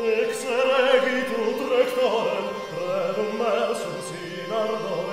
Nec se regit ut rectorem, redum mersum sin ardorem.